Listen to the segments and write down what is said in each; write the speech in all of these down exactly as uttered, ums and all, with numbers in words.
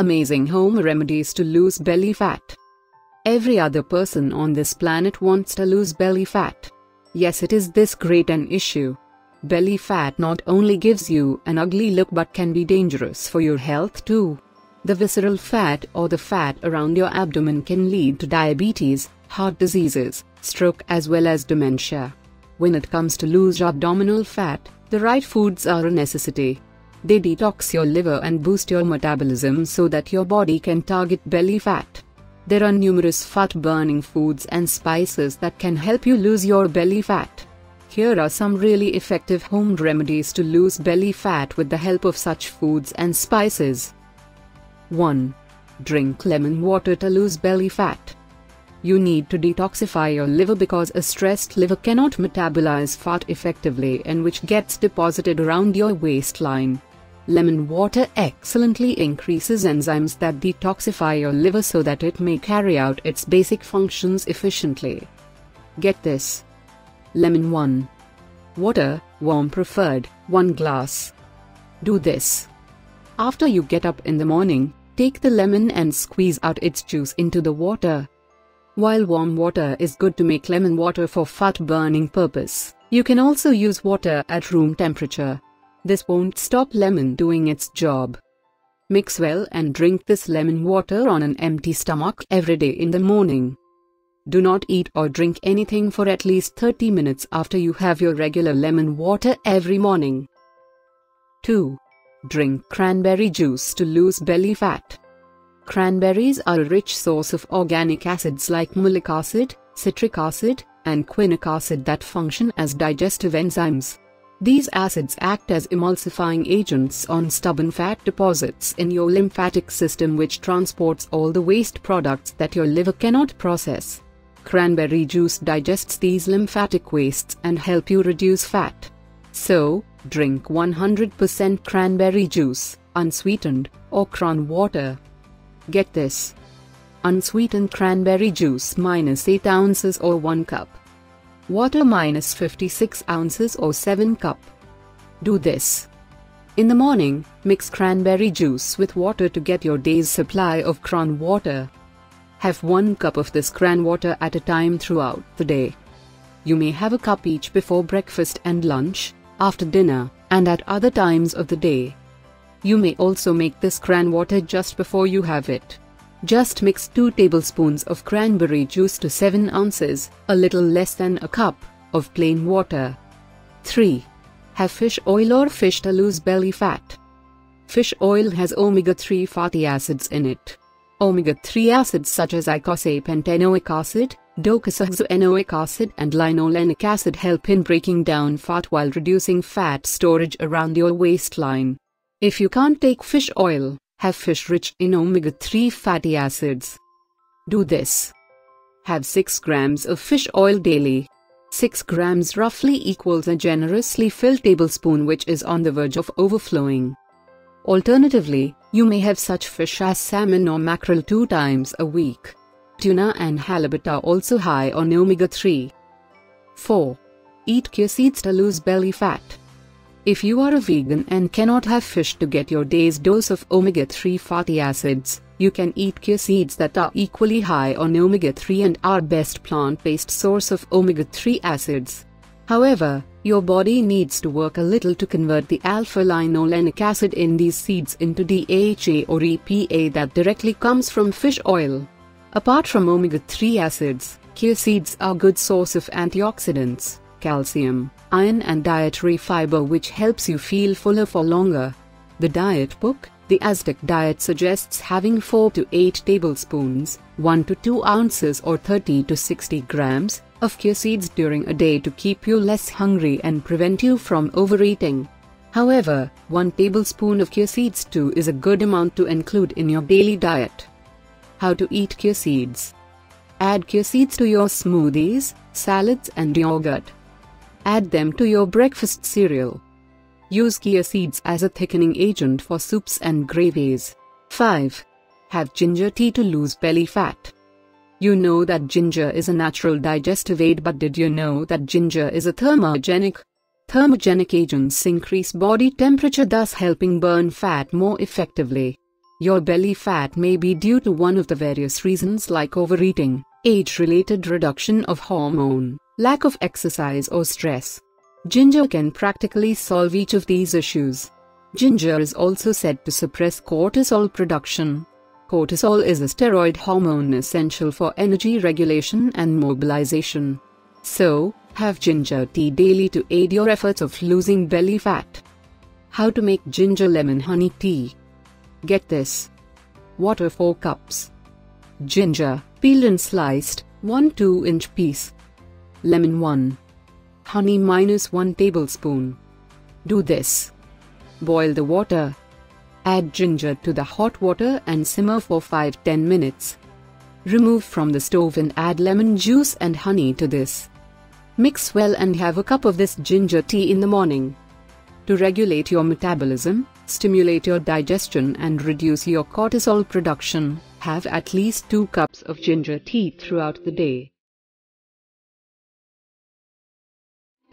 Amazing home remedies to lose belly fat. Every other person on this planet wants to lose belly fat. Yes, it is this great an issue. Belly fat not only gives you an ugly look but can be dangerous for your health too. The visceral fat or the fat around your abdomen can lead to diabetes, heart diseases, stroke as well as dementia. When it comes to lose abdominal fat, the right foods are a necessity. They detox your liver and boost your metabolism so that your body can target belly fat. There are numerous fat-burning foods and spices that can help you lose your belly fat. Here are some really effective home remedies to lose belly fat with the help of such foods and spices. one. Drink lemon water to lose belly fat. You need to detoxify your liver because a stressed liver cannot metabolize fat effectively and which gets deposited around your waistline. Lemon water excellently increases enzymes that detoxify your liver so that it may carry out its basic functions efficiently. Get this. Lemon one. Water, warm preferred, one glass. Do this. After you get up in the morning, take the lemon and squeeze out its juice into the water. While warm water is good to make lemon water for fat-burning purpose, you can also use water at room temperature. This won't stop lemon doing its job. Mix well and drink this lemon water on an empty stomach every day in the morning. Do not eat or drink anything for at least thirty minutes after you have your regular lemon water every morning. two. Drink cranberry juice to lose belly fat. Cranberries are a rich source of organic acids like malic acid, citric acid, and quinic acid that function as digestive enzymes. These acids act as emulsifying agents on stubborn fat deposits in your lymphatic system, which transports all the waste products that your liver cannot process. Cranberry juice digests these lymphatic wastes and help you reduce fat. So, drink one hundred percent cranberry juice, unsweetened, or cran water. Get this. Unsweetened cranberry juice minus eight ounces or one cup. Water minus fifty-six ounces or seven cup. Do this. In the morning, mix cranberry juice with water to get your day's supply of cran water. Have one cup of this cran water at a time throughout the day. You may have a cup each before breakfast and lunch, after dinner, and at other times of the day. You may also make this cran water just before you have it. Just mix two tablespoons of cranberry juice to seven ounces, a little less than a cup, of plain water. three. Have fish oil or fish to lose belly fat. Fish oil has omega three fatty acids in it. Omega three acids such as eicosapentaenoic acid, docosahexaenoic acid and linolenic acid help in breaking down fat while reducing fat storage around your waistline. If you can't take fish oil, have fish rich in omega three fatty acids. Do this. Have six grams of fish oil daily. six grams roughly equals a generously filled tablespoon, which is on the verge of overflowing. Alternatively, you may have such fish as salmon or mackerel two times a week. Tuna and halibut are also high on omega three. four. Eat chia seeds to lose belly fat. If you are a vegan and cannot have fish to get your day's dose of omega three fatty acids, you can eat chia seeds that are equally high on omega three and are best plant-based source of omega three acids. However, your body needs to work a little to convert the alpha-linolenic acid in these seeds into D H A or E P A that directly comes from fish oil. Apart from omega three acids, chia seeds are a good source of antioxidants, calcium, iron and dietary fiber, which helps you feel fuller for longer. The diet book, The Aztec Diet, suggests having four to eight tablespoons, one to two ounces or thirty to sixty grams, of chia seeds during a day to keep you less hungry and prevent you from overeating. However, one tablespoon of chia seeds too is a good amount to include in your daily diet. How to eat chia seeds? Add chia seeds to your smoothies, salads and yogurt. Add them to your breakfast cereal. Use chia seeds as a thickening agent for soups and gravies. five. Have ginger tea to lose belly fat. You know that ginger is a natural digestive aid, but did you know that ginger is a thermogenic? Thermogenic agents increase body temperature, thus helping burn fat more effectively. Your belly fat may be due to one of the various reasons like overeating, age-related reduction of hormone, lack of exercise or stress. Ginger can practically solve each of these issues. Ginger is also said to suppress cortisol production. Cortisol is a steroid hormone essential for energy regulation and mobilization. So, have ginger tea daily to aid your efforts of losing belly fat. How to make ginger lemon honey tea? Get this. Water four cups. Ginger, peeled and sliced, one two inch piece. Lemon one. Honey minus one tablespoon. Do this. Boil the water. Add ginger to the hot water and simmer for five to ten minutes. Remove from the stove and add lemon juice and honey to this. Mix well and have a cup of this ginger tea in the morning. To regulate your metabolism, stimulate your digestion and reduce your cortisol production, have at least two cups of ginger tea throughout the day.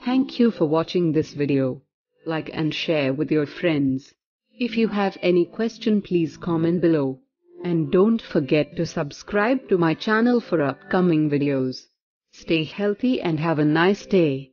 Thank you for watching this video. Like and share with your friends. If you have any question, please comment below. And don't forget to subscribe to my channel for upcoming videos. Stay healthy and have a nice day.